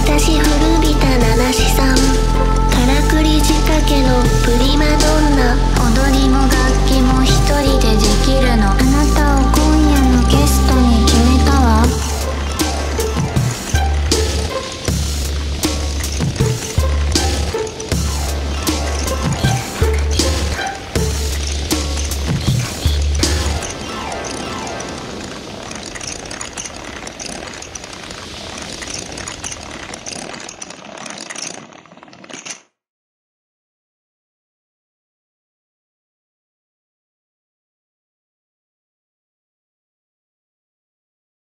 私古い